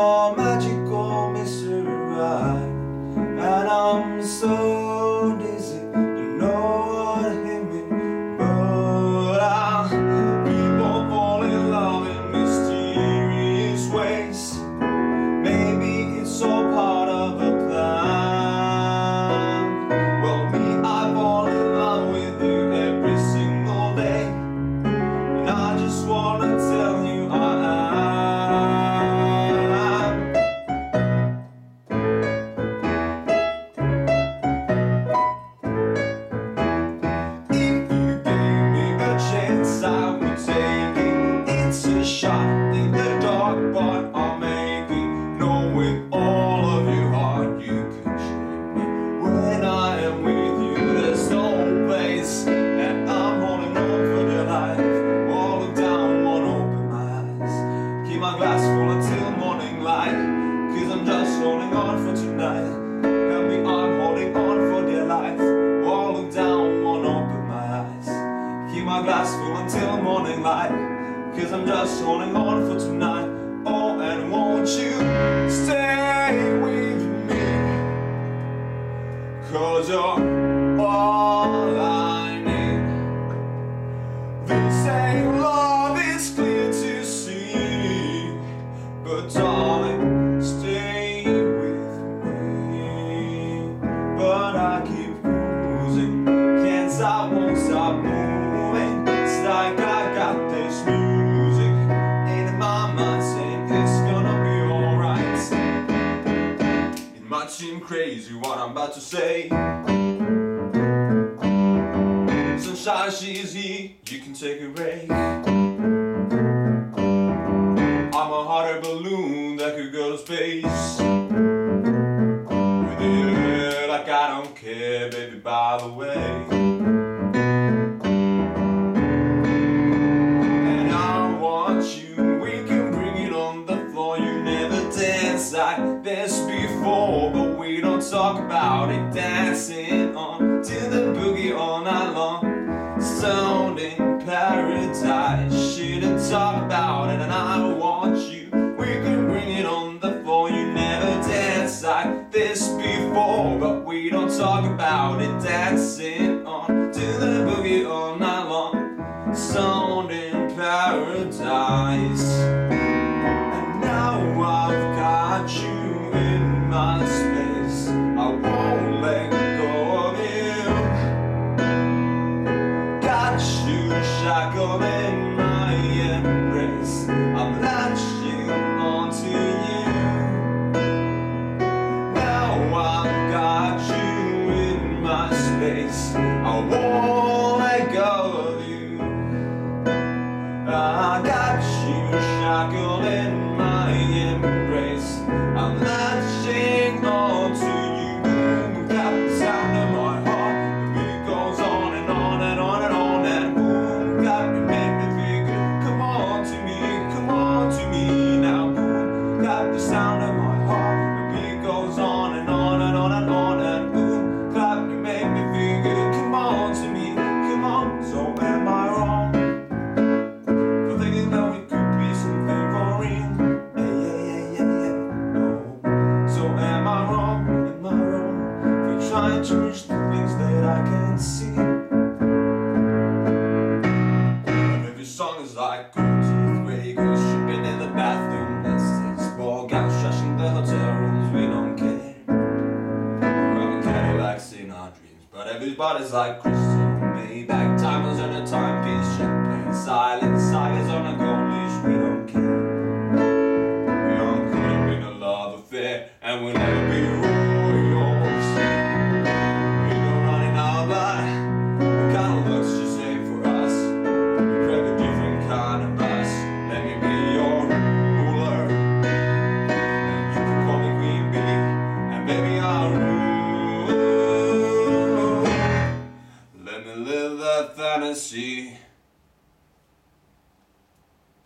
your magical mystery ride, and I'm so dizzy, you know what hit me, but I'll keep on falling in love in mysterious ways. Maybe it's all part of a plan. Well, me, I fall in love with you every single day, and I just wanna tell you my glass full until morning light, 'cause I'm just holding on for tonight. Help me, I'm holding on for dear life. All look down, won't open my eyes. Keep my glass full until morning light, 'cause I'm just holding on for tonight. Oh, and won't you stay with me, 'cause you're all I need. They say love is clear, but darling, stay with me. But I keep cruising, can't stop, won't stop moving. It's like I got this music in my mind saying it's gonna be alright. It might seem crazy what I'm about to say. Sunshine, she's here, you can take a break. I'm a hot air balloon that could go to space with you, like I don't care, baby, by the way. And I want you, we can bring it on the floor. You never danced like this before, but we don't talk about it. Dancing on to the boogie all night long, sounding paradise. Shit and talk about it, and I want this before, but we don't talk about it. Dancing on to the boogie all night long, sound in paradise. And now I've got you in my space, I won't let go of you. Got you shackled in my embrace, I'm latching onto you. I've got you in my space, I won't let go of you. I got you shackled in my embrace, I'm latching on to you. Got the sound of my heart, the beat goes on and on and on and on. And boom, got me, make me figure, come on to me now. Boom, got the sound of my heart, the beat goes on and on. Trying to reach the things that I can see. Every song is like gold teeth, grey goose shipping in the bathroom. That's this ball gown stretching the hotel rooms. We don't care. We're Cadillacs in our dreams, but everybody's like crystal Maybach, timers on a timepiece, champagne, silent sagas on a gold leash. We don't care. We aren't caught up in a love affair, and we'll never be royals. Let me live that fantasy.